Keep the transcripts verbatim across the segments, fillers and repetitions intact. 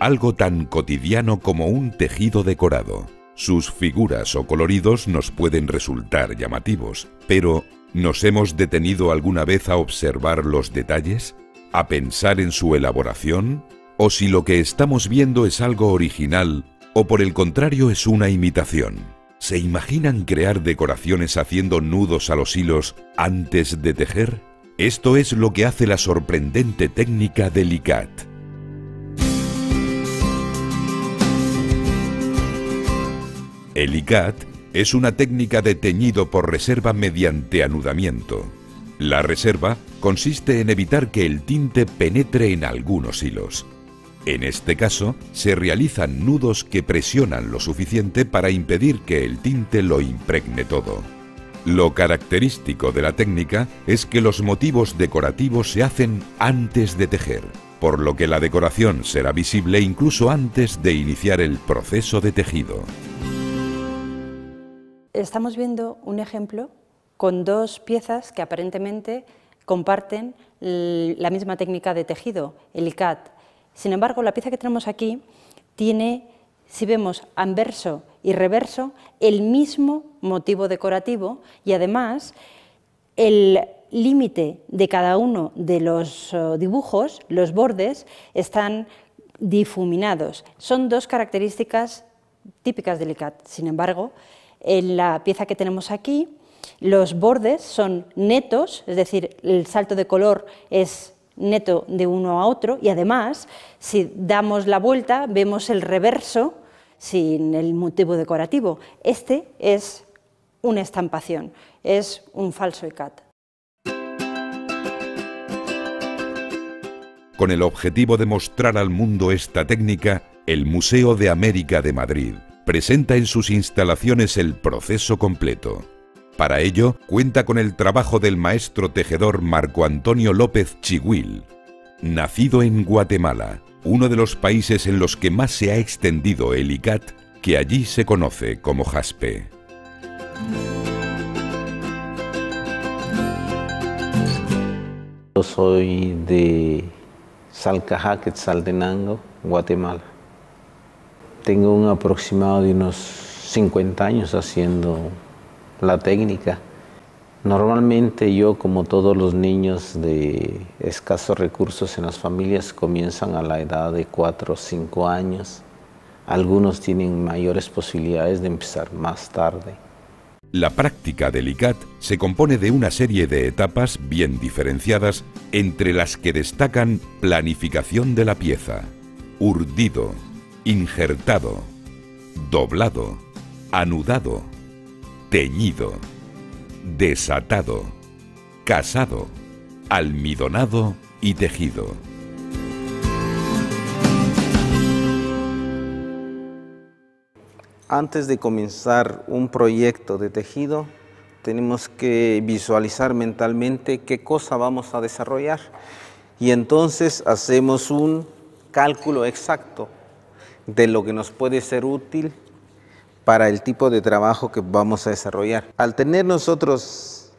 algo tan cotidiano como un tejido decorado. Sus figuras o coloridos nos pueden resultar llamativos, pero ¿nos hemos detenido alguna vez a observar los detalles? ¿A pensar en su elaboración? ¿O si lo que estamos viendo es algo original, o por el contrario es una imitación? ¿Se imaginan crear decoraciones haciendo nudos a los hilos antes de tejer? Esto es lo que hace la sorprendente técnica del Ikat. El Ikat es una técnica de teñido por reserva mediante anudamiento. La reserva consiste en evitar que el tinte penetre en algunos hilos. En este caso, se realizan nudos que presionan lo suficiente para impedir que el tinte lo impregne todo. Lo característico de la técnica es que los motivos decorativos se hacen antes de tejer, por lo que la decoración será visible incluso antes de iniciar el proceso de tejido. Estamos viendo un ejemplo con dos piezas que aparentemente comparten la misma técnica de tejido, el Ikat. Sin embargo, la pieza que tenemos aquí tiene, si vemos anverso y reverso, el mismo motivo decorativo, y además el límite de cada uno de los dibujos, los bordes, están difuminados. Son dos características típicas del Ikat. Sin embargo, en la pieza que tenemos aquí, los bordes son netos, es decir, el salto de color es neto de uno a otro, y además, si damos la vuelta, vemos el reverso sin el motivo decorativo. Este es una estampación, es un falso Ikat. Con el objetivo de mostrar al mundo esta técnica, el Museo de América de Madrid presenta en sus instalaciones el proceso completo. Para ello, cuenta con el trabajo del maestro tejedor Marco Antonio López Chihuil. Nacido en Guatemala, uno de los países en los que más se ha extendido el Ikat, que allí se conoce como Jaspe. Yo soy de Salcajá, Quetzaltenango, Guatemala. Tengo un aproximado de unos cincuenta años haciendo la técnica. Normalmente yo, como todos los niños de escasos recursos en las familias, comienzan a la edad de cuatro o cinco años. Algunos tienen mayores posibilidades de empezar más tarde. La práctica del Ikat se compone de una serie de etapas bien diferenciadas, entre las que destacan planificación de la pieza, urdido, injertado, doblado, anudado, teñido, desatado, casado, almidonado y tejido. Antes de comenzar un proyecto de tejido, tenemos que visualizar mentalmente qué cosa vamos a desarrollar, y entonces hacemos un cálculo exacto de lo que nos puede ser útil para el tipo de trabajo que vamos a desarrollar. Al tener nosotros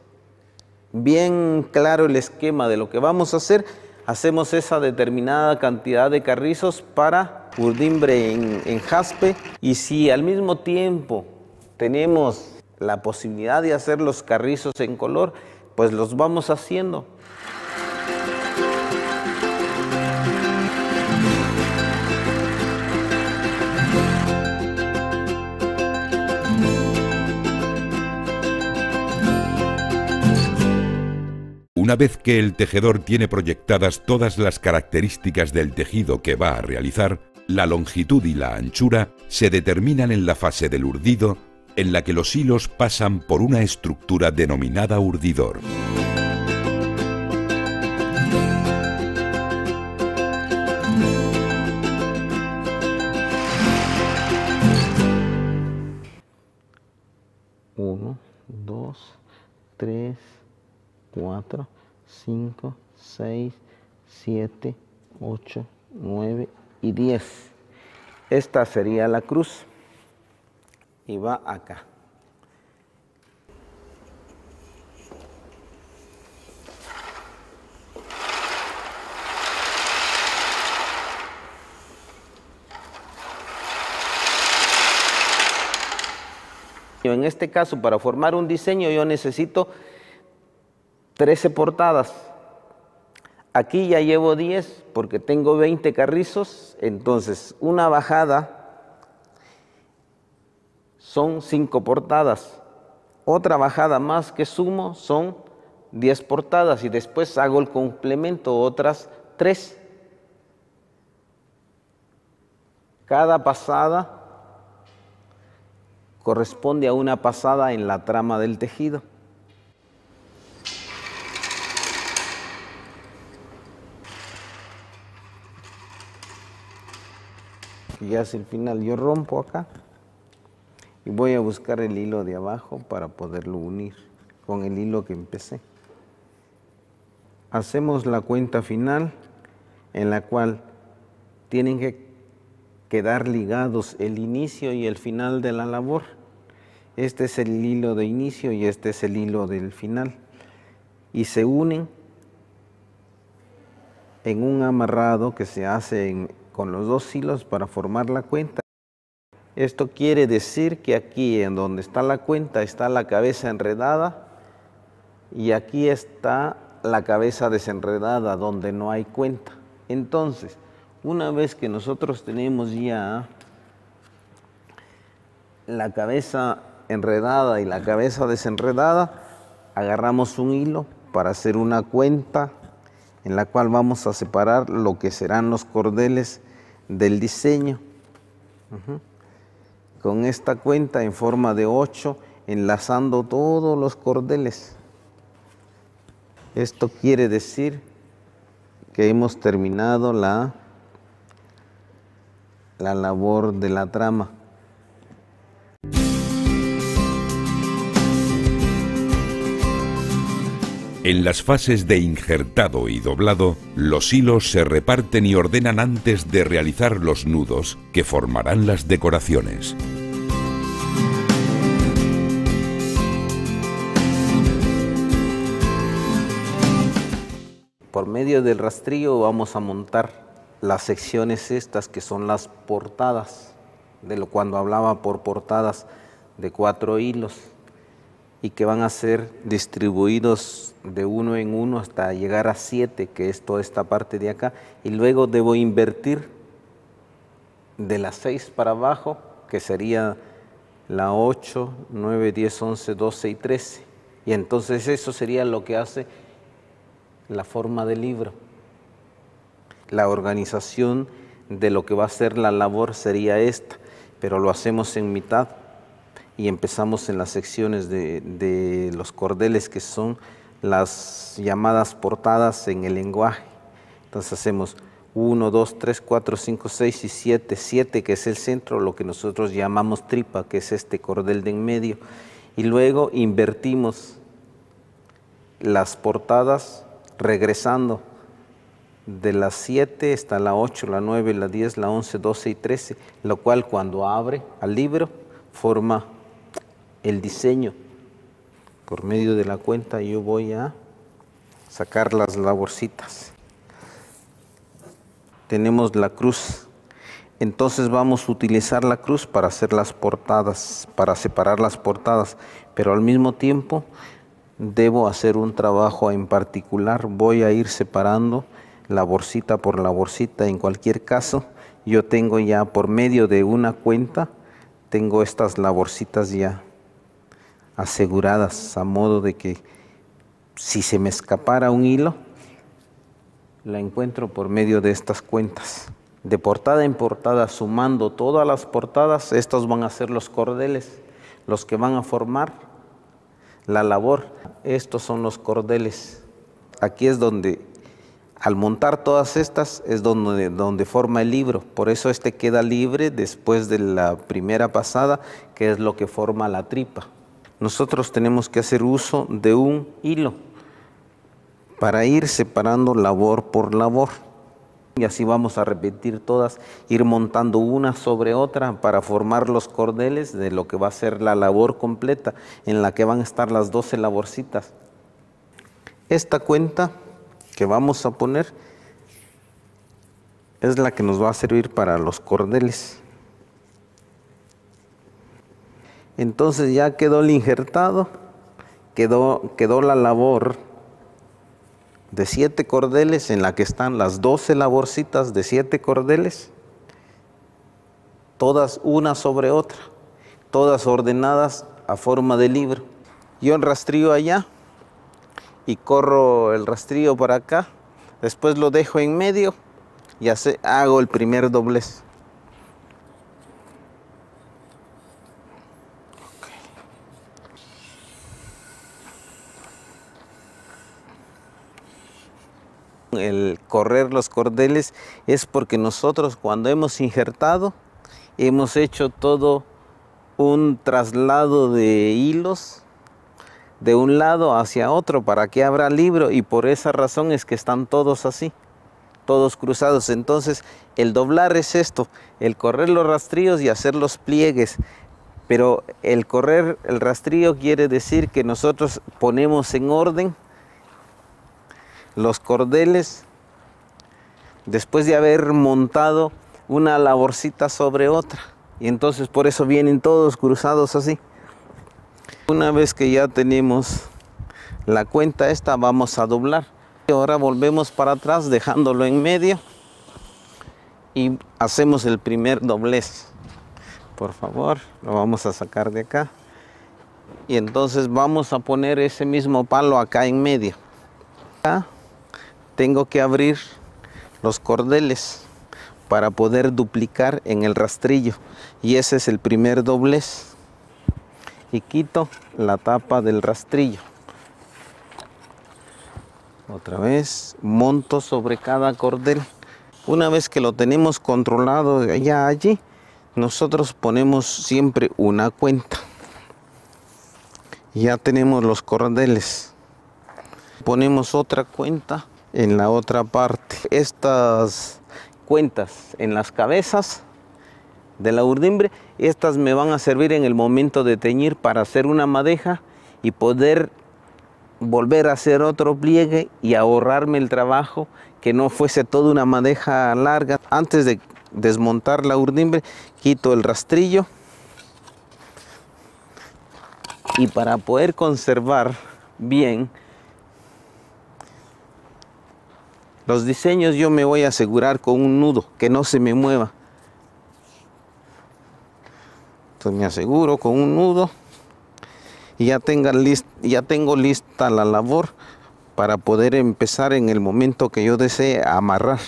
bien claro el esquema de lo que vamos a hacer, hacemos esa determinada cantidad de carrizos para urdimbre en, en jaspe, y si al mismo tiempo tenemos la posibilidad de hacer los carrizos en color, pues los vamos haciendo. Una vez que el tejedor tiene proyectadas todas las características del tejido que va a realizar, la longitud y la anchura se determinan en la fase del urdido, en la que los hilos pasan por una estructura denominada urdidor. Uno, dos, tres, cuatro, cinco, seis, siete, ocho, nueve y diez. Esta sería la cruz y va acá. diseño. En este caso, para formar un diseño, yo necesito trece portadas. Aquí ya llevo diez porque tengo veinte carrizos. Entonces, una bajada son cinco portadas. Otra bajada más que sumo son diez portadas. Y después hago el complemento, otras tres. Cada pasada corresponde a una pasada en la trama del tejido. Ya es el final, yo rompo acá y voy a buscar el hilo de abajo para poderlo unir con el hilo que empecé. Hacemos la cuenta final en la cual tienen que quedar ligados el inicio y el final de la labor. Este es el hilo de inicio y este es el hilo del final. Y se unen en un amarrado que se hace en con los dos hilos para formar la cuenta. Esto quiere decir que aquí en donde está la cuenta está la cabeza enredada y aquí está la cabeza desenredada donde no hay cuenta. Entonces, una vez que nosotros tenemos ya la cabeza enredada y la cabeza desenredada, agarramos un hilo para hacer una cuenta en la cual vamos a separar lo que serán los cordeles del diseño. Uh-huh. Con esta cuenta en forma de ocho, enlazando todos los cordeles. Esto quiere decir que hemos terminado la, la labor de la trama. En las fases de injertado y doblado, los hilos se reparten y ordenan antes de realizar los nudos que formarán las decoraciones. Por medio del rastrillo vamos a montar las secciones estas que son las portadas, de lo cuando hablaba por portadas de cuatro hilos, y que van a ser distribuidos de uno en uno hasta llegar a siete, que es toda esta parte de acá, y luego debo invertir de las seis para abajo, que sería la ocho, nueve, diez, once, doce y trece, y entonces eso sería lo que hace la forma del libro. La organización de lo que va a ser la labor sería esta, pero lo hacemos en mitad, y empezamos en las secciones de, de los cordeles, que son las llamadas portadas en el lenguaje. Entonces hacemos uno, dos, tres, cuatro, cinco, seis y siete. siete, que es el centro, lo que nosotros llamamos tripa, que es este cordel de en medio. Y luego invertimos las portadas regresando. De las siete está la ocho, la nueve, la diez, la once, doce y trece, lo cual cuando abre al libro forma el diseño. Por medio de la cuenta yo voy a sacar las laborcitas. Tenemos la cruz, entonces vamos a utilizar la cruz para hacer las portadas, para separar las portadas, pero al mismo tiempo debo hacer un trabajo en particular. Voy a ir separando laborcita por laborcita. En cualquier caso, yo tengo ya por medio de una cuenta, tengo estas laborcitas ya aseguradas, a modo de que si se me escapara un hilo, la encuentro por medio de estas cuentas. De portada en portada, sumando todas las portadas, estos van a ser los cordeles, los que van a formar la labor. Estos son los cordeles. Aquí es donde, al montar todas estas, es donde, donde forma el libro. Por eso este queda libre después de la primera pasada, que es lo que forma la tripa. Nosotros tenemos que hacer uso de un hilo para ir separando labor por labor. Y así vamos a repetir todas, ir montando una sobre otra para formar los cordeles de lo que va a ser la labor completa, en la que van a estar las doce laborcitas. Esta cuenta que vamos a poner es la que nos va a servir para los cordeles. Entonces ya quedó el injertado, quedó, quedó la labor de siete cordeles en la que están las doce laborcitas de siete cordeles, todas una sobre otra, todas ordenadas a forma de libro. Yo el rastrillo allá y corro el rastrillo para acá, después lo dejo en medio y hace, hago el primer doblez. El correr los cordeles es porque nosotros cuando hemos injertado hemos hecho todo un traslado de hilos de un lado hacia otro para que abra libro, y por esa razón es que están todos así, todos cruzados. Entonces el doblar es esto, el correr los rastrillos y hacer los pliegues, pero el correr el rastrillo quiere decir que nosotros ponemos en orden los cordeles después de haber montado una laborcita sobre otra, y entonces por eso vienen todos cruzados así. Una vez que ya tenemos la cuenta esta, vamos a doblar. Ahora volvemos para atrás dejándolo en medio y hacemos el primer doblez. Por favor, lo vamos a sacar de acá, y entonces vamos a poner ese mismo palo acá en medio. Acá tengo que abrir los cordeles para poder duplicar en el rastrillo, y ese es el primer doblez, y quito la tapa del rastrillo. Otra vez monto sobre cada cordel. Una vez que lo tenemos controlado de allá a allí, nosotros ponemos siempre una cuenta. Ya tenemos los cordeles, ponemos otra cuenta en la otra parte. Estas cuentas en las cabezas de la urdimbre, estas me van a servir en el momento de teñir para hacer una madeja y poder volver a hacer otro pliegue y ahorrarme el trabajo, que no fuese toda una madeja larga. Antes de desmontar la urdimbre, quito el rastrillo, y para poder conservar bien los diseños, yo me voy a asegurar con un nudo que no se me mueva. Entonces me aseguro con un nudo y ya, tenga list, ya tengo lista la labor para poder empezar en el momento que yo desee a amarrar.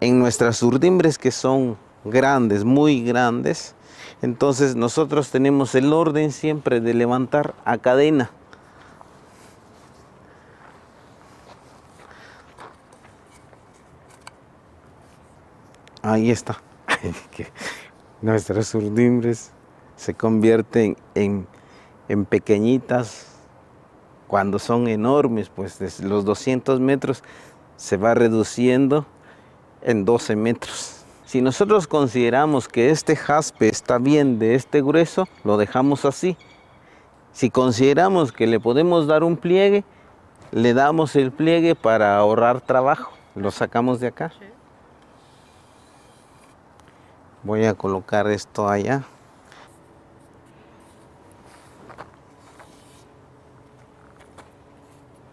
En nuestras urdimbres, que son grandes, muy grandes, entonces nosotros tenemos el orden siempre de levantar a cadena. Ahí está. Nuestras urdimbres se convierten en, en pequeñitas cuando son enormes, pues desde los doscientos metros se va reduciendo en doce metros. Si nosotros consideramos que este jaspe está bien de este grueso, lo dejamos así. Si consideramos que le podemos dar un pliegue, le damos el pliegue para ahorrar trabajo. Lo sacamos de acá. Voy a colocar esto allá.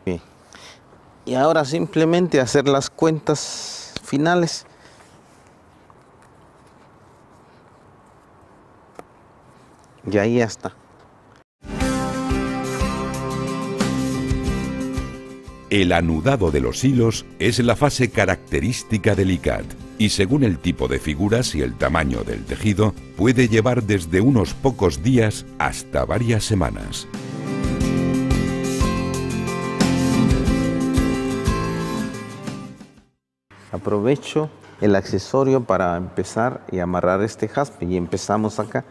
Bien. Y ahora simplemente hacer las cuentas finales. Y ahí ya está. El anudado de los hilos es la fase característica del Ikat, y según el tipo de figuras y el tamaño del tejido, puede llevar desde unos pocos días hasta varias semanas. Aprovecho el accesorio para empezar y amarrar este jaspe, y empezamos acá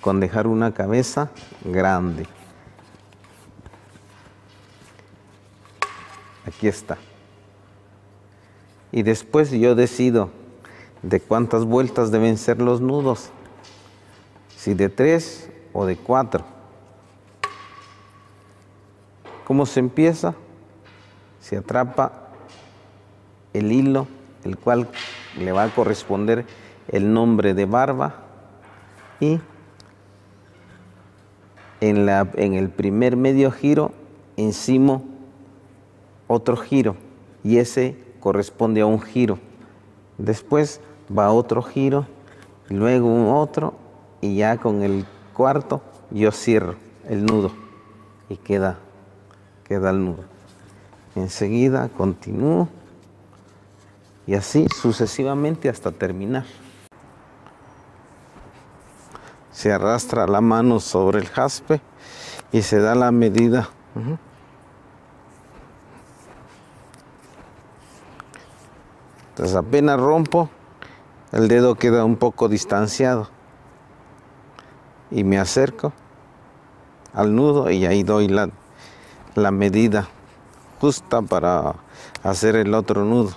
con dejar una cabeza grande. Aquí está. Y después yo decido de cuántas vueltas deben ser los nudos, si de tres o de cuatro. ¿Cómo se empieza? Se atrapa el hilo, el cual le va a corresponder el nombre de barba, y en, la, en el primer medio giro, encima otro giro, y ese corresponde a un giro. Después va otro giro, luego un otro, y ya con el cuarto yo cierro el nudo y queda, queda el nudo. Enseguida continúo y así sucesivamente hasta terminar. Se arrastra la mano sobre el jaspe y se da la medida. Uh-huh. Entonces apenas rompo, el dedo queda un poco distanciado y me acerco al nudo y ahí doy la, la medida justa para hacer el otro nudo.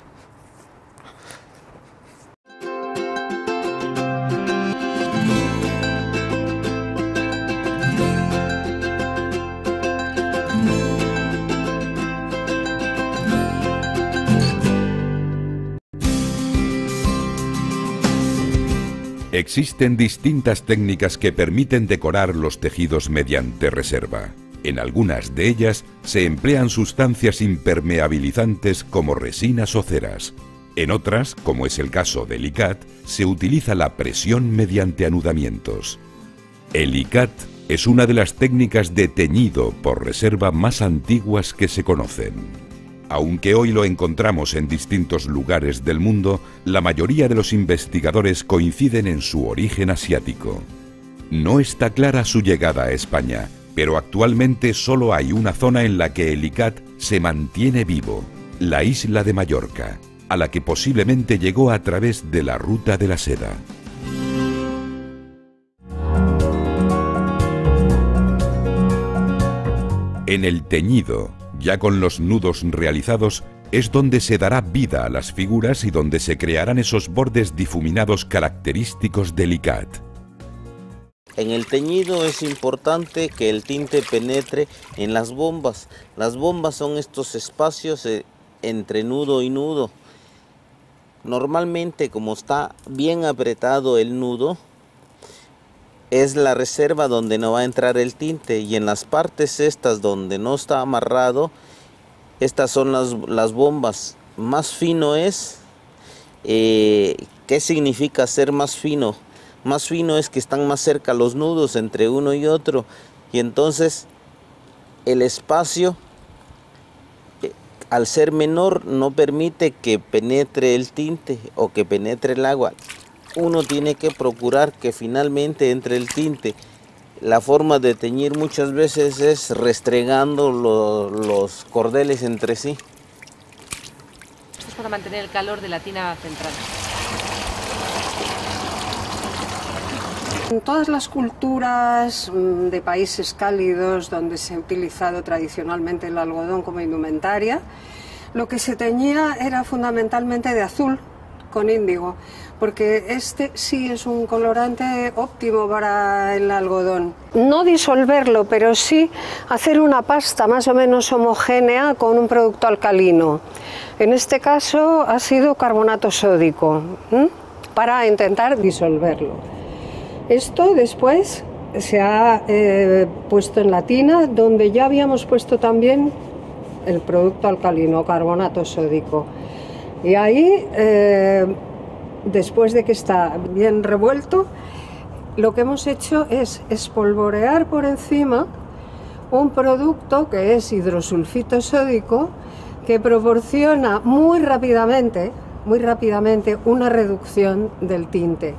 Existen distintas técnicas que permiten decorar los tejidos mediante reserva. En algunas de ellas se emplean sustancias impermeabilizantes como resinas o ceras. En otras, como es el caso del Ikat, se utiliza la presión mediante anudamientos. El Ikat es una de las técnicas de teñido por reserva más antiguas que se conocen. Aunque hoy lo encontramos en distintos lugares del mundo, la mayoría de los investigadores coinciden en su origen asiático. No está clara su llegada a España, pero actualmente solo hay una zona en la que el Ikat se mantiene vivo, la isla de Mallorca, a la que posiblemente llegó a través de la ruta de la seda. En el teñido, ya con los nudos realizados, es donde se dará vida a las figuras y donde se crearán esos bordes difuminados característicos del Ikat. En el teñido es importante que el tinte penetre en las bombas. Las bombas son estos espacios entre nudo y nudo. Normalmente, como está bien apretado el nudo, es la reserva donde no va a entrar el tinte, y en las partes estas donde no está amarrado, estas son las, las bombas. Más fino es, eh, ¿qué significa ser más fino? Más fino es que están más cerca los nudos entre uno y otro, y entonces el espacio eh, al ser menor no permite que penetre el tinte o que penetre el agua. Uno tiene que procurar que finalmente entre el tinte. La forma de teñir muchas veces es restregando lo, los cordeles entre sí. Es para mantener el calor de la tina central. En todas las culturas de países cálidos donde se ha utilizado tradicionalmente el algodón como indumentaria, lo que se teñía era fundamentalmente de azul con índigo, porque este sí es un colorante óptimo para el algodón. No disolverlo, pero sí hacer una pasta más o menos homogénea con un producto alcalino. En este caso ha sido carbonato sódico, ¿eh? para intentar disolverlo. Esto después se ha eh, puesto en la tina, donde ya habíamos puesto también el producto alcalino, carbonato sódico. Y ahí, eh, después de que está bien revuelto, lo que hemos hecho es espolvorear por encima un producto que es hidrosulfito sódico, que proporciona muy rápidamente, muy rápidamente una reducción del tinte.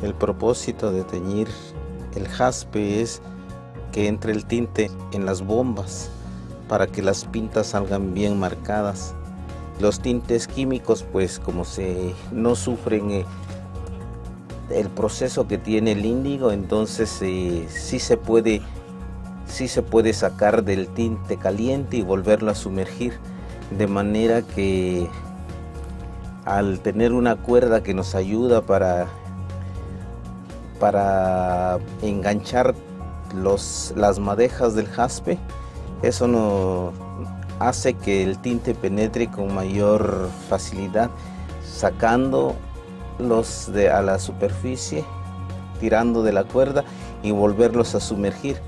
El propósito de teñir el jaspe es que entre el tinte en las bombas para que las pintas salgan bien marcadas. Los tintes químicos, pues como se no sufren el proceso que tiene el índigo, entonces eh, sí se puede, sí se puede sacar del tinte caliente y volverlo a sumergir. de manera que al tener una cuerda que nos ayuda para, para enganchar los, las madejas del jaspe, eso nos hace que el tinte penetre con mayor facilidad, sacándolos de, a la superficie, tirando de la cuerda y volverlos a sumergir.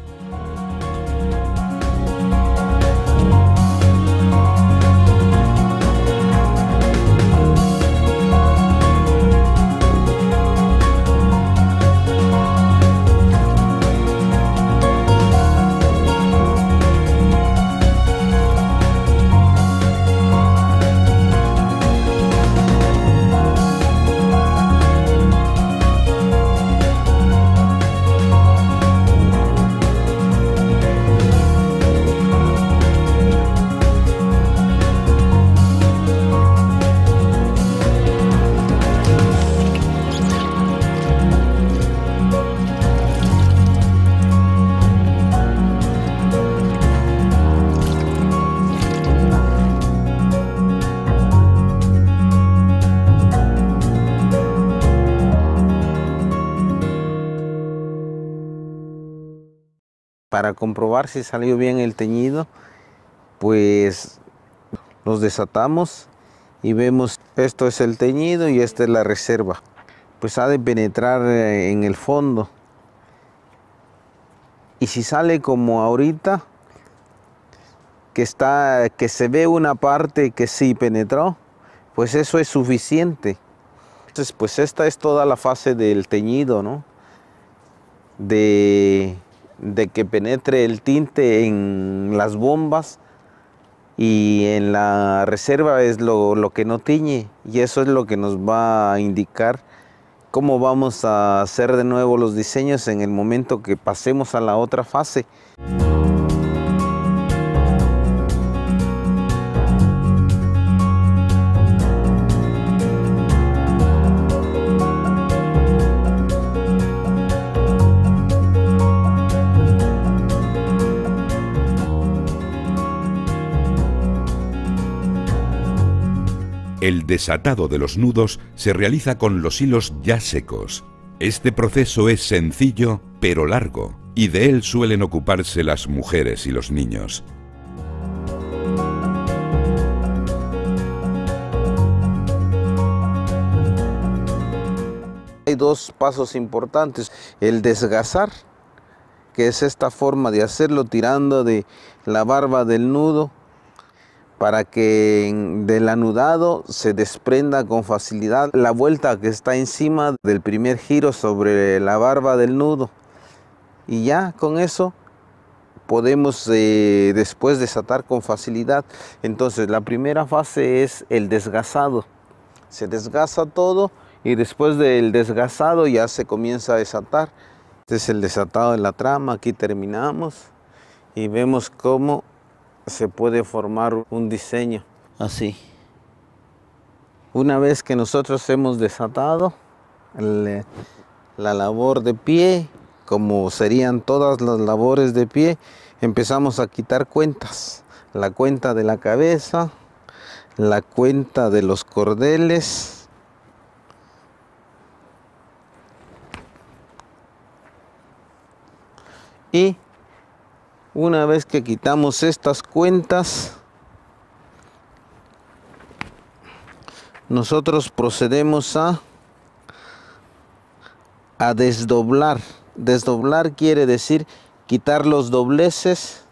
Para comprobar si salió bien el teñido, pues los desatamos y vemos, esto es el teñido y esta es la reserva. Pues ha de penetrar en el fondo. Y si sale como ahorita, que, está, que se ve una parte que sí penetró, pues eso es suficiente. Entonces, pues esta es toda la fase del teñido, ¿no? De... de que penetre el tinte en las bombas y en la reserva es lo, lo que no tiñe, y eso es lo que nos va a indicar cómo vamos a hacer de nuevo los diseños en el momento que pasemos a la otra fase. El desatado de los nudos se realiza con los hilos ya secos. Este proceso es sencillo, pero largo, y de él suelen ocuparse las mujeres y los niños. Hay dos pasos importantes. El desgasar, que es esta forma de hacerlo tirando de la barba del nudo, para que del anudado se desprenda con facilidad la vuelta que está encima del primer giro sobre la barba del nudo. Y ya con eso podemos eh, después desatar con facilidad. Entonces la primera fase es el desgasado. Se desgasa todo y después del desgasado ya se comienza a desatar. Este es el desatado de la trama. Aquí terminamos y vemos cómo se puede formar un diseño así. Una vez que nosotros hemos desatado el, la labor de pie, como serían todas las labores de pie, empezamos a quitar cuentas. La cuenta de la cabeza, la cuenta de los cordeles, y una vez que quitamos estas cuentas, nosotros procedemos a, a desdoblar. Desdoblar quiere decir quitar los dobleces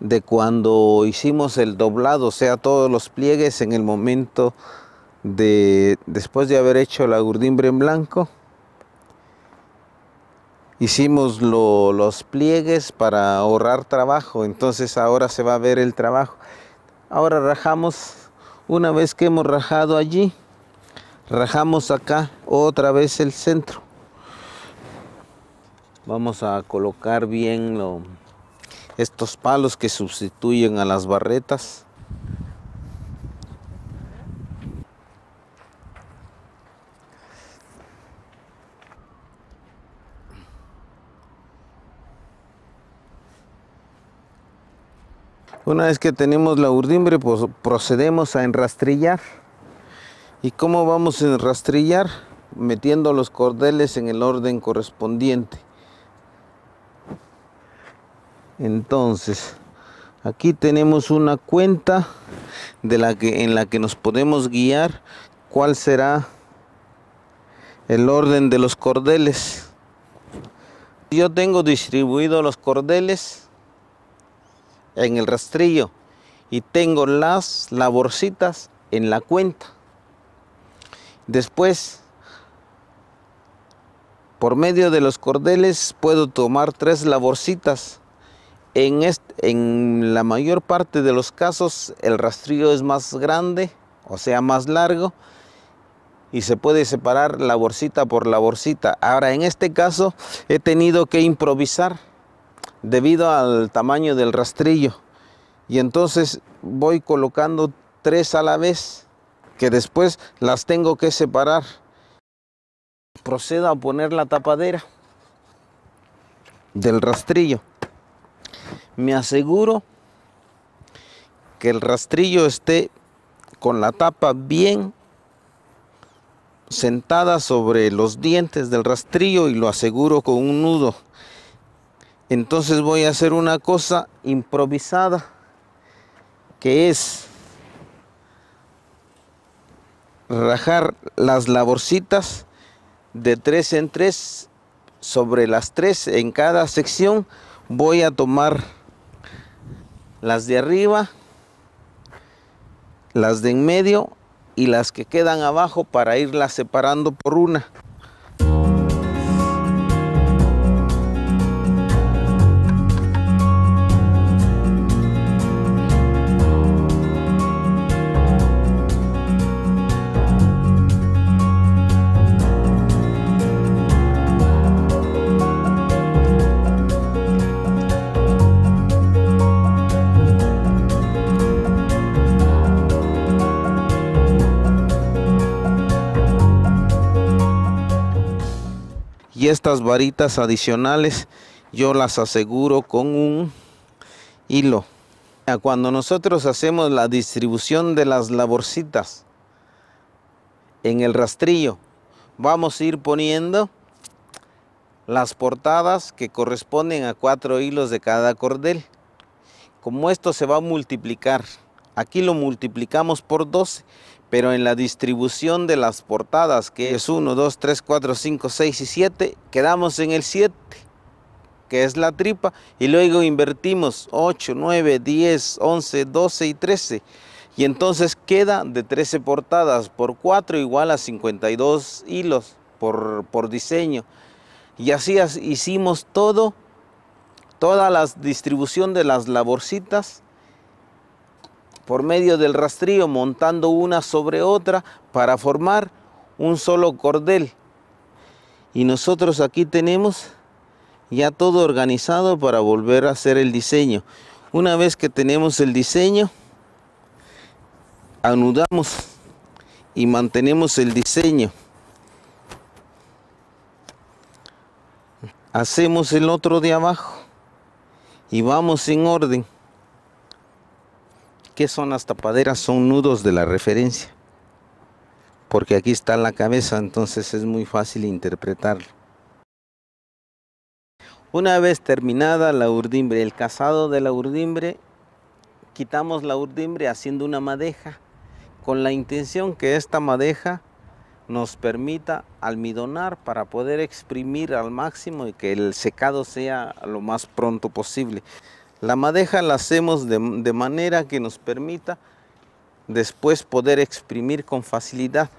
de cuando hicimos el doblado, o sea, todos los pliegues en el momento de, después de haber hecho la gurdimbre en blanco. Hicimos lo, los pliegues para ahorrar trabajo, entonces ahora se va a ver el trabajo. Ahora rajamos, una vez que hemos rajado allí, rajamos acá otra vez el centro. Vamos a colocar bien lo, estos palos que sustituyen a las barretas. Una vez que tenemos la urdimbre, pues procedemos a enrastrillar. ¿Y cómo vamos a enrastrillar? Metiendo los cordeles en el orden correspondiente. Entonces, aquí tenemos una cuenta de la que, en la que nos podemos guiar cuál será el orden de los cordeles. Yo tengo distribuido los cordeles en el rastrillo y tengo las laborcitas en la cuenta. Después, por medio de los cordeles puedo tomar tres laborcitas. En, este, en la mayor parte de los casos el rastrillo es más grande, o sea más largo, y se puede separar laborcita por laborcita. Ahora en este caso he tenido que improvisar debido al tamaño del rastrillo, y entonces voy colocando tres a la vez, que después las tengo que separar. Procedo a poner la tapadera del rastrillo. Me aseguro que el rastrillo esté con la tapa bien sentada sobre los dientes del rastrillo y lo aseguro con un nudo. Entonces voy a hacer una cosa improvisada, que es rajar las laborcitas de tres en tres. Sobre las tres en cada sección voy a tomar las de arriba, las de en medio y las que quedan abajo, para irlas separando por una. Y estas varitas adicionales yo las aseguro con un hilo. Cuando nosotros hacemos la distribución de las laborcitas en el rastrillo, vamos a ir poniendo las portadas que corresponden a cuatro hilos de cada cordel. Como esto se va a multiplicar, aquí lo multiplicamos por doce. Pero en la distribución de las portadas, que es uno, dos, tres, cuatro, cinco, seis y siete, quedamos en el siete, que es la tripa, y luego invertimos ocho, nueve, diez, once, doce y trece. Y entonces queda de trece portadas por cuatro igual a cincuenta y dos hilos por, por diseño. Y así hicimos todo, toda la distribución de las laborcitas por medio del rastrillo, montando una sobre otra para formar un solo cordel. Y nosotros aquí tenemos ya todo organizado para volver a hacer el diseño. Una vez que tenemos el diseño, anudamos y mantenemos el diseño. Hacemos el otro de abajo y vamos en orden. ¿Qué son las tapaderas? Son nudos de la referencia, porque aquí está la cabeza, entonces es muy fácil interpretarlo. Una vez terminada la urdimbre, el cazado de la urdimbre, quitamos la urdimbre haciendo una madeja, con la intención que esta madeja nos permita almidonar para poder exprimir al máximo y que el secado sea lo más pronto posible. La madeja la hacemos de, de manera que nos permita después poder exprimir con facilidad.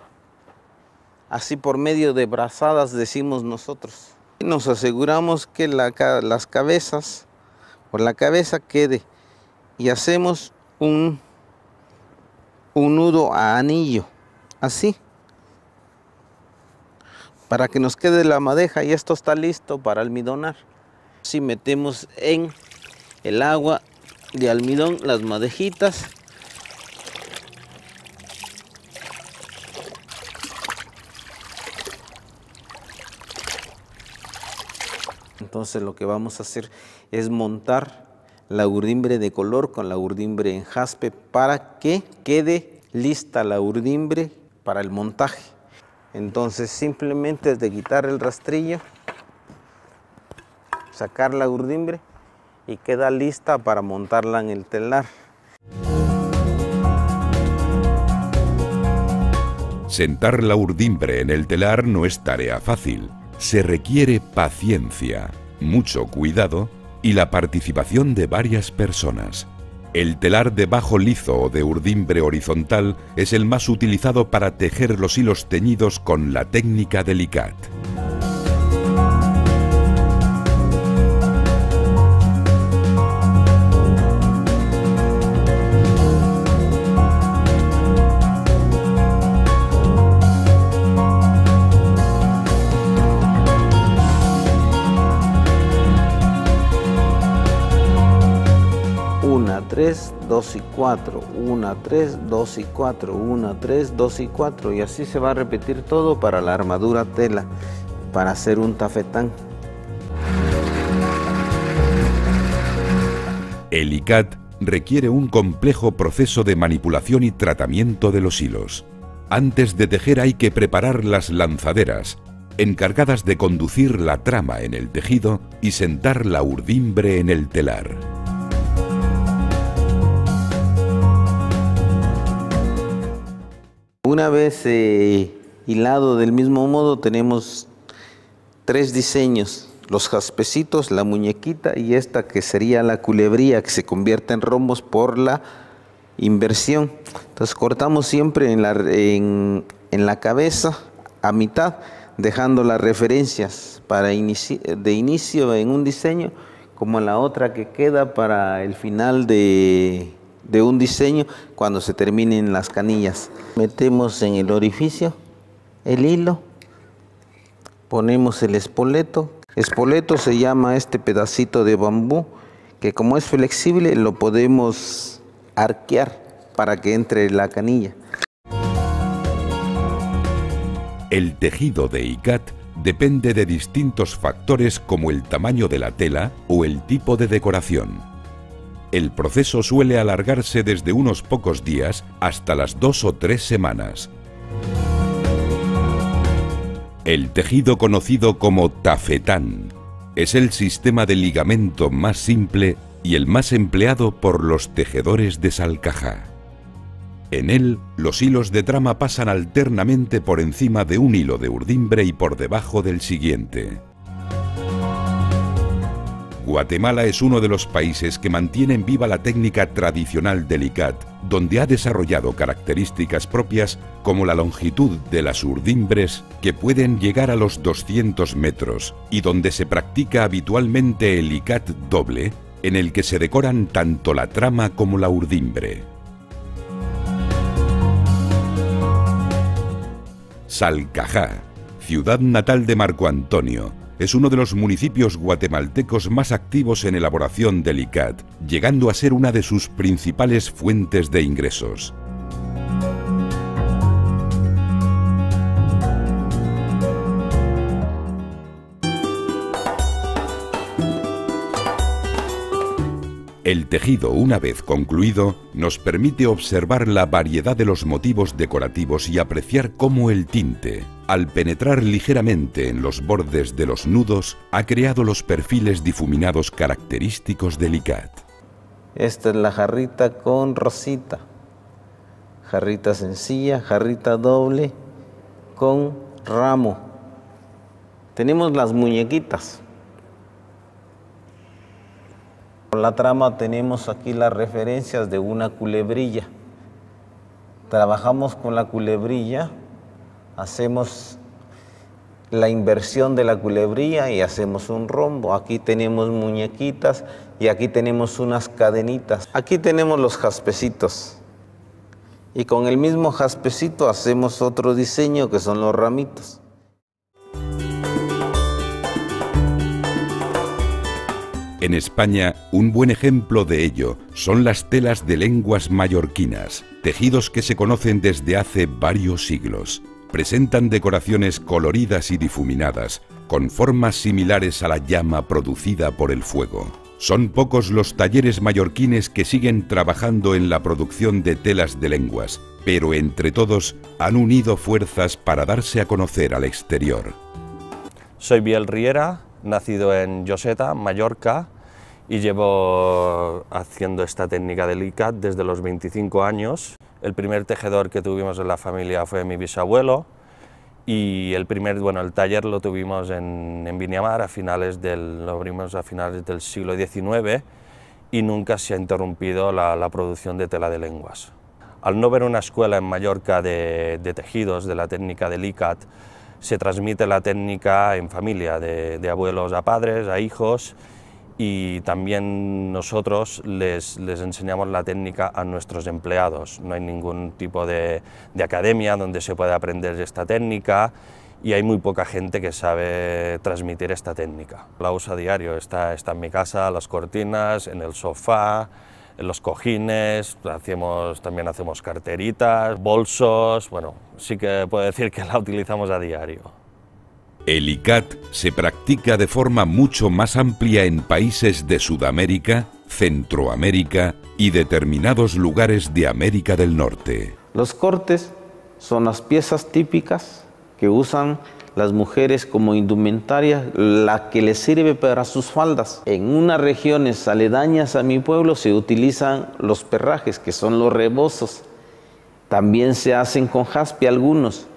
Así por medio de brazadas decimos nosotros. Nos aseguramos que la, las cabezas o la cabeza quede, y hacemos un, un nudo a anillo, así, para que nos quede la madeja, y esto está listo para almidonar. Así metemos en el agua de almidón las madejitas, entonces lo que vamos a hacer es montar la urdimbre de color con la urdimbre en jaspe para que quede lista la urdimbre para el montaje. Entonces simplemente es de quitar el rastrillo, sacar la urdimbre y queda lista para montarla en el telar. Sentar la urdimbre en el telar no es tarea fácil. Se requiere paciencia, mucho cuidado y la participación de varias personas. El telar de bajo lizo o de urdimbre horizontal es el más utilizado para tejer los hilos teñidos con la técnica del Ikat. tres, dos y cuatro, uno, tres, dos y cuatro, uno, tres, dos y cuatro y así se va a repetir todo para la armadura tela, para hacer un tafetán. El Ikat requiere un complejo proceso de manipulación y tratamiento de los hilos. Antes de tejer hay que preparar las lanzaderas, encargadas de conducir la trama en el tejido y sentar la urdimbre en el telar. Una vez eh, hilado del mismo modo tenemos tres diseños, los jaspecitos, la muñequita y esta que sería la culebría que se convierte en rombos por la inversión. Entonces cortamos siempre en la, en, en la cabeza a mitad dejando las referencias para inici de inicio en un diseño como la otra que queda para el final de... de un diseño cuando se terminen las canillas. Metemos en el orificio el hilo, ponemos el espoleto. Espoleto se llama este pedacito de bambú que como es flexible lo podemos arquear para que entre la canilla. El tejido de Ikat depende de distintos factores como el tamaño de la tela o el tipo de decoración. El proceso suele alargarse desde unos pocos días hasta las dos o tres semanas. El tejido conocido como tafetán es el sistema de ligamento más simple y el más empleado por los tejedores de Salcajá. En él, los hilos de trama pasan alternamente por encima de un hilo de urdimbre y por debajo del siguiente. Guatemala es uno de los países que mantienen viva la técnica tradicional del Ikat, donde ha desarrollado características propias como la longitud de las urdimbres que pueden llegar a los doscientos metros y donde se practica habitualmente el Ikat doble, en el que se decoran tanto la trama como la urdimbre. Salcajá, ciudad natal de Marco Antonio, es uno de los municipios guatemaltecos más activos en elaboración del Ikat, llegando a ser una de sus principales fuentes de ingresos. El tejido, una vez concluido, nos permite observar la variedad de los motivos decorativos y apreciar cómo el tinte, al penetrar ligeramente en los bordes de los nudos, ha creado los perfiles difuminados característicos del Ikat. Esta es la jarrita con rosita. Jarrita sencilla, jarrita doble con ramo. Tenemos las muñequitas. Por la trama tenemos aquí las referencias de una culebrilla. Trabajamos con la culebrilla. Hacemos la inversión de la culebrilla y hacemos un rombo. Aquí tenemos muñequitas y aquí tenemos unas cadenitas. Aquí tenemos los jaspecitos. Y con el mismo jaspecito hacemos otro diseño que son los ramitos. En España, un buen ejemplo de ello son las telas de lenguas mallorquinas, tejidos que se conocen desde hace varios siglos. Presentan decoraciones coloridas y difuminadas, con formas similares a la llama producida por el fuego. Son pocos los talleres mallorquines que siguen trabajando en la producción de telas de lenguas, pero entre todos han unido fuerzas para darse a conocer al exterior. Soy Biel Riera, nacido en Lloseta, Mallorca, y llevo haciendo esta técnica del Ikat desde los veinticinco años. El primer tejedor que tuvimos en la familia fue mi bisabuelo, y el primer, bueno, el taller lo tuvimos en, en Biniamar, a finales del, lo abrimos a finales del siglo diecinueve, y nunca se ha interrumpido la, la producción de tela de lenguas. Al no ver una escuela en Mallorca de, de tejidos, de la técnica del Ikat, se transmite la técnica en familia, de, de abuelos a padres, a hijos, y también nosotros les, les enseñamos la técnica a nuestros empleados. No hay ningún tipo de, de academia donde se pueda aprender esta técnica, y hay muy poca gente que sabe transmitir esta técnica. La uso a diario, está, está en mi casa, las cortinas, en el sofá, en los cojines, hacemos, también hacemos carteritas, bolsos. Bueno, sí que puedo decir que la utilizamos a diario. El Ikat se practica de forma mucho más amplia en países de Sudamérica, Centroamérica y determinados lugares de América del Norte. Los cortes son las piezas típicas que usan las mujeres como indumentaria, la que les sirve para sus faldas. En unas regiones aledañas a mi pueblo se utilizan los perrajes, que son los rebozos. También se hacen con jaspe algunos.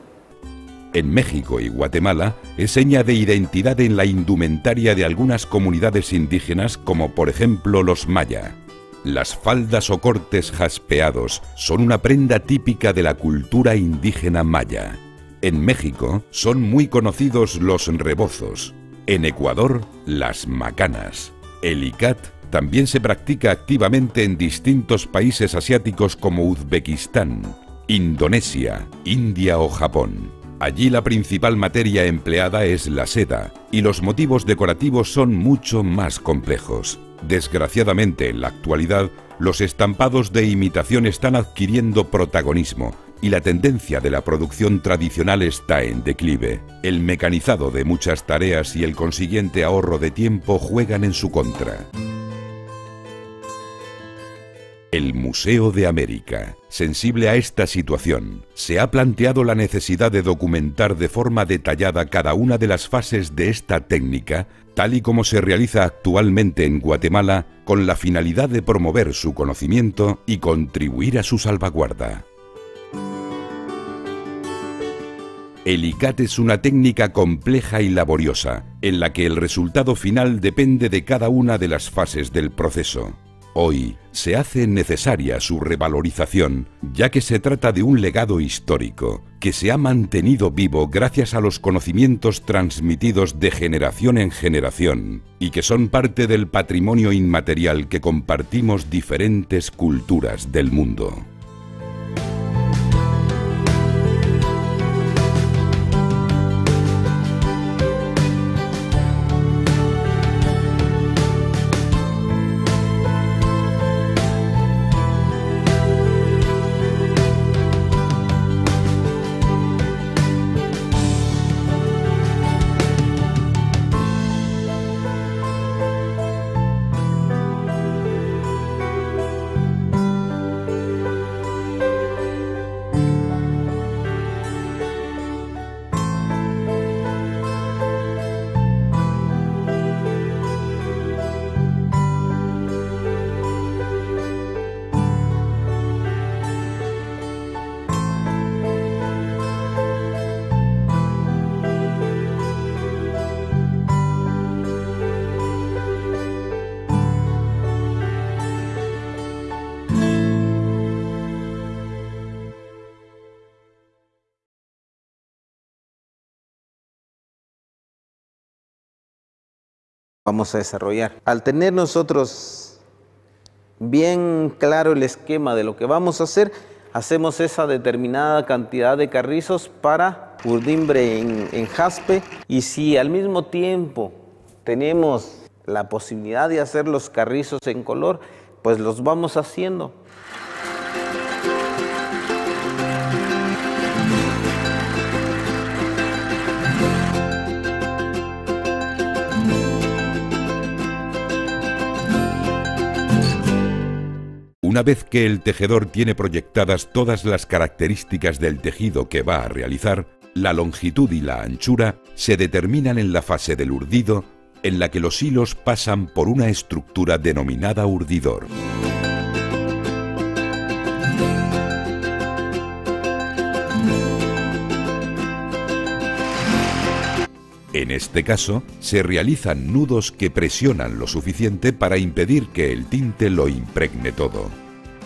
En México y Guatemala es seña de identidad en la indumentaria de algunas comunidades indígenas, como por ejemplo los maya. Las faldas o cortes jaspeados son una prenda típica de la cultura indígena maya. En México son muy conocidos los rebozos. En Ecuador, las macanas. El Ikat también se practica activamente en distintos países asiáticos como Uzbekistán, Indonesia, India o Japón. Allí la principal materia empleada es la seda, y los motivos decorativos son mucho más complejos. Desgraciadamente, en la actualidad, los estampados de imitación están adquiriendo protagonismo, y la tendencia de la producción tradicional está en declive. El mecanizado de muchas tareas y el consiguiente ahorro de tiempo juegan en su contra. El Museo de América, sensible a esta situación, se ha planteado la necesidad de documentar de forma detallada cada una de las fases de esta técnica, tal y como se realiza actualmente en Guatemala, con la finalidad de promover su conocimiento y contribuir a su salvaguarda. El Ikat es una técnica compleja y laboriosa, en la que el resultado final depende de cada una de las fases del proceso. Hoy se hace necesaria su revalorización, ya que se trata de un legado histórico que se ha mantenido vivo gracias a los conocimientos transmitidos de generación en generación y que son parte del patrimonio inmaterial que compartimos diferentes culturas del mundo. Vamos a desarrollar. Al tener nosotros bien claro el esquema de lo que vamos a hacer, hacemos esa determinada cantidad de carrizos para urdimbre en, en jaspe, y si al mismo tiempo tenemos la posibilidad de hacer los carrizos en color, pues los vamos haciendo. Una vez que el tejedor tiene proyectadas todas las características del tejido que va a realizar, la longitud y la anchura se determinan en la fase del urdido, en la que los hilos pasan por una estructura denominada urdidor. En este caso, se realizan nudos que presionan lo suficiente para impedir que el tinte lo impregne todo.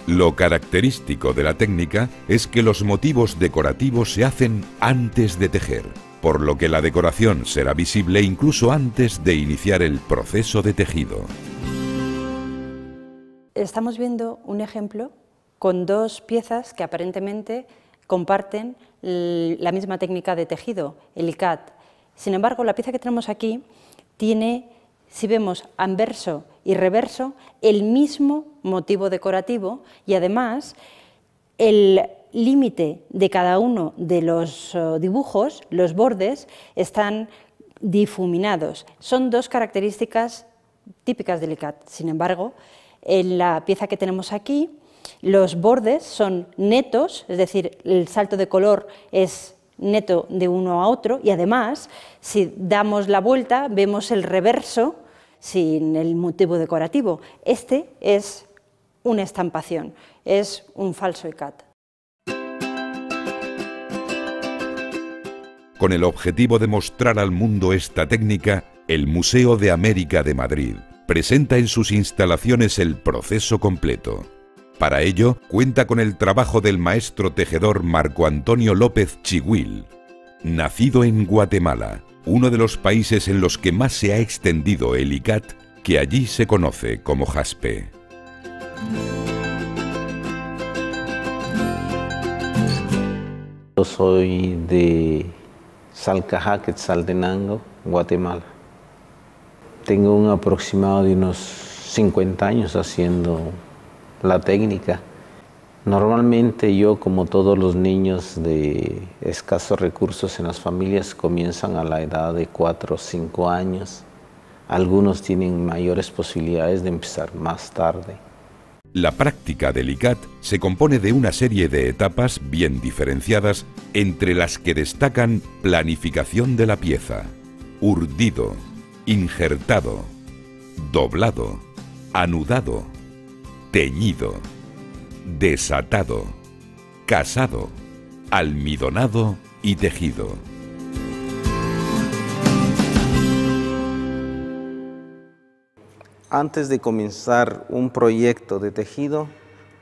Lo característico de la técnica es que los motivos decorativos se hacen antes de tejer, por lo que la decoración será visible incluso antes de iniciar el proceso de tejido. Estamos viendo un ejemplo con dos piezas que aparentemente comparten la misma técnica de tejido, el Ikat. Sin embargo, la pieza que tenemos aquí tiene, si vemos anverso y reverso, el mismo motivo decorativo y además el límite de cada uno de los dibujos, los bordes, están difuminados. Son dos características típicas del Ikat. Sin embargo, en la pieza que tenemos aquí, los bordes son netos, es decir, el salto de color es neto de uno a otro y además, si damos la vuelta, vemos el reverso sin el motivo decorativo. Este es una estampación, es un falso Ikat. Con el objetivo de mostrar al mundo esta técnica, el Museo de América de Madrid presenta en sus instalaciones el proceso completo. Para ello, cuenta con el trabajo del maestro tejedor Marco Antonio López Chihuil. Nacido en Guatemala, uno de los países en los que más se ha extendido el Ikat, que allí se conoce como Jaspe. Yo soy de Salcajá, Quetzaltenango, Guatemala. Tengo un aproximado de unos cincuenta años haciendo la técnica. Normalmente yo, como todos los niños de escasos recursos en las familias, comienzan a la edad de cuatro o cinco años. Algunos tienen mayores posibilidades de empezar más tarde. La práctica del Ikat se compone de una serie de etapas bien diferenciadas, entre las que destacan planificación de la pieza, urdido, injertado, doblado, anudado, teñido, desatado, casado, almidonado y tejido. Antes de comenzar un proyecto de tejido,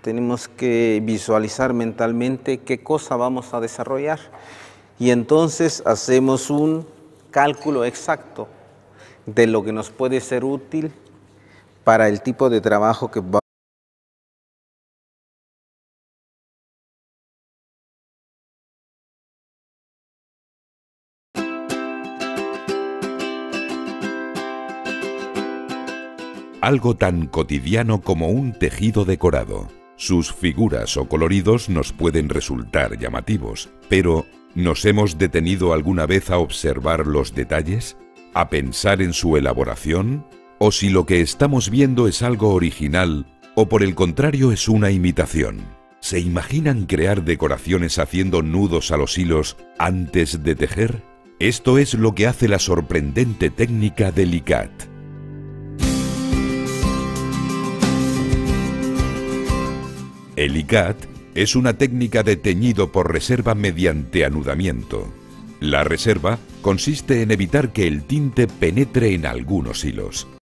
tenemos que visualizar mentalmente qué cosa vamos a desarrollar y entonces hacemos un cálculo exacto de lo que nos puede ser útil para el tipo de trabajo que vamos a hacer. Algo tan cotidiano como un tejido decorado. Sus figuras o coloridos nos pueden resultar llamativos, pero ¿nos hemos detenido alguna vez a observar los detalles? ¿A pensar en su elaboración? ¿O si lo que estamos viendo es algo original o por el contrario es una imitación? ¿Se imaginan crear decoraciones haciendo nudos a los hilos antes de tejer? Esto es lo que hace la sorprendente técnica del Ikat. El Ikat es una técnica de teñido por reserva mediante anudamiento. La reserva consiste en evitar que el tinte penetre en algunos hilos.